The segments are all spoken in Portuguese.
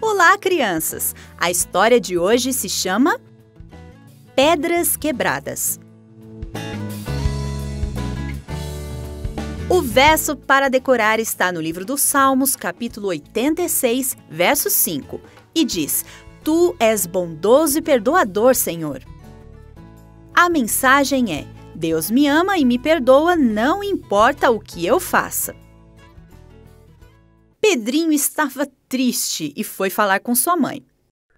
Olá, crianças! A história de hoje se chama Pedras Quebradas. O verso para decorar está no livro dos Salmos, capítulo 86, verso 5, e diz: Tu és bondoso e perdoador, Senhor. A mensagem é: Deus me ama e me perdoa, não importa o que eu faça. Pedrinho estava triste e foi falar com sua mãe.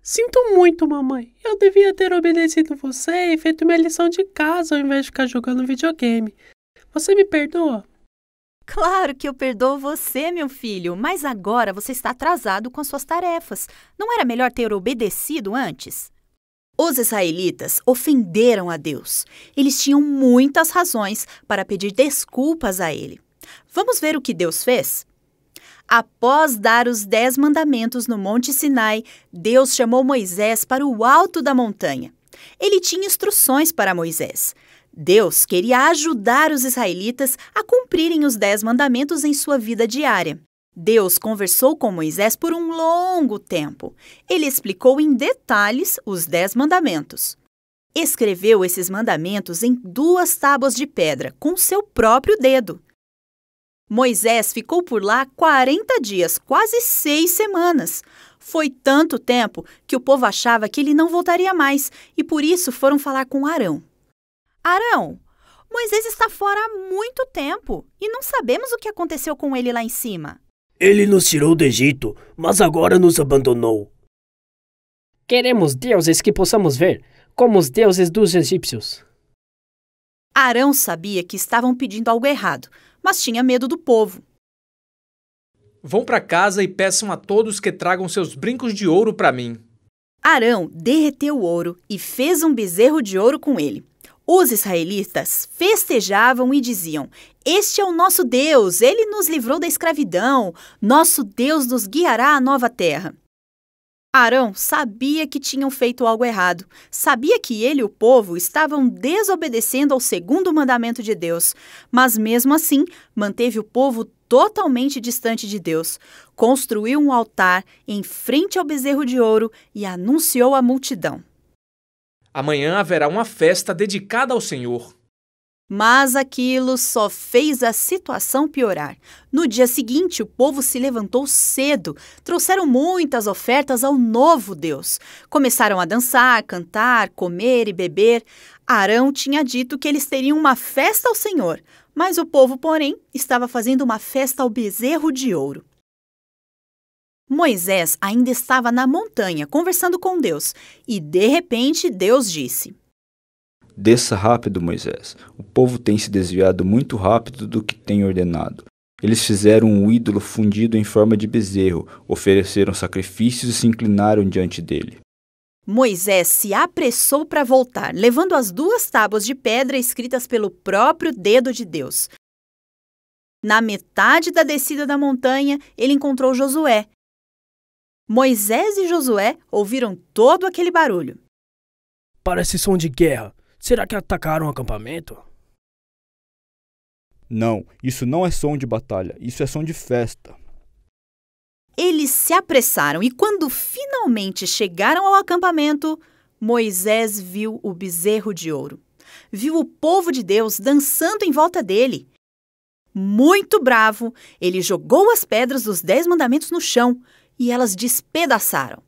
Sinto muito, mamãe. Eu devia ter obedecido você e feito minha lição de casa ao invés de ficar jogando videogame. Você me perdoa? Claro que eu perdoo você, meu filho, mas agora você está atrasado com suas tarefas. Não era melhor ter obedecido antes? Os israelitas ofenderam a Deus. Eles tinham muitas razões para pedir desculpas a ele. Vamos ver o que Deus fez? Após dar os 10 mandamentos no Monte Sinai, Deus chamou Moisés para o alto da montanha. Ele tinha instruções para Moisés. Deus queria ajudar os israelitas a cumprirem os 10 mandamentos em sua vida diária. Deus conversou com Moisés por um longo tempo. Ele explicou em detalhes os 10 mandamentos. Escreveu esses mandamentos em 2 tábuas de pedra, com seu próprio dedo. Moisés ficou por lá 40 dias, quase 6 semanas. Foi tanto tempo que o povo achava que ele não voltaria mais e por isso foram falar com Arão. Arão, Moisés está fora há muito tempo e não sabemos o que aconteceu com ele lá em cima. Ele nos tirou do Egito, mas agora nos abandonou. Queremos deuses que possamos ver, como os deuses dos egípcios. Arão sabia que estavam pedindo algo errado, mas tinha medo do povo. Vão para casa e peçam a todos que tragam seus brincos de ouro para mim. Arão derreteu o ouro e fez um bezerro de ouro com ele. Os israelitas festejavam e diziam: Este é o nosso Deus, ele nos livrou da escravidão, nosso Deus nos guiará à nova terra. Arão sabia que tinham feito algo errado. Sabia que ele e o povo estavam desobedecendo ao 2º mandamento de Deus, mas mesmo assim manteve o povo totalmente distante de Deus. Construiu um altar em frente ao bezerro de ouro e anunciou à multidão: Amanhã haverá uma festa dedicada ao Senhor. Mas aquilo só fez a situação piorar. No dia seguinte, o povo se levantou cedo. Trouxeram muitas ofertas ao novo Deus. Começaram a dançar, cantar, comer e beber. Arão tinha dito que eles teriam uma festa ao Senhor, mas o povo, porém, estava fazendo uma festa ao bezerro de ouro. Moisés ainda estava na montanha, conversando com Deus, e de repente Deus disse: Desça rápido, Moisés. O povo tem se desviado muito rápido do que tem ordenado. Eles fizeram um ídolo fundido em forma de bezerro, ofereceram sacrifícios e se inclinaram diante dele. Moisés se apressou para voltar, levando as 2 tábuas de pedra escritas pelo próprio dedo de Deus. Na metade da descida da montanha, ele encontrou Josué. Moisés e Josué ouviram todo aquele barulho. Parece som de guerra. Será que atacaram o acampamento? Não, isso não é som de batalha. Isso é som de festa. Eles se apressaram e quando finalmente chegaram ao acampamento, Moisés viu o bezerro de ouro. Viu o povo de Deus dançando em volta dele. Muito bravo, ele jogou as pedras dos 10 mandamentos no chão e elas despedaçaram.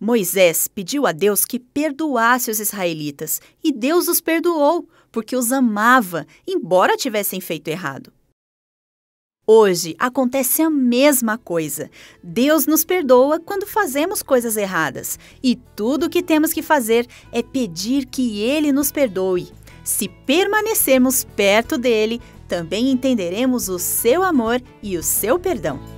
Moisés pediu a Deus que perdoasse os israelitas, e Deus os perdoou, porque os amava, embora tivessem feito errado. Hoje acontece a mesma coisa. Deus nos perdoa quando fazemos coisas erradas, e tudo o que temos que fazer é pedir que Ele nos perdoe. Se permanecermos perto dele, também entenderemos o seu amor e o seu perdão.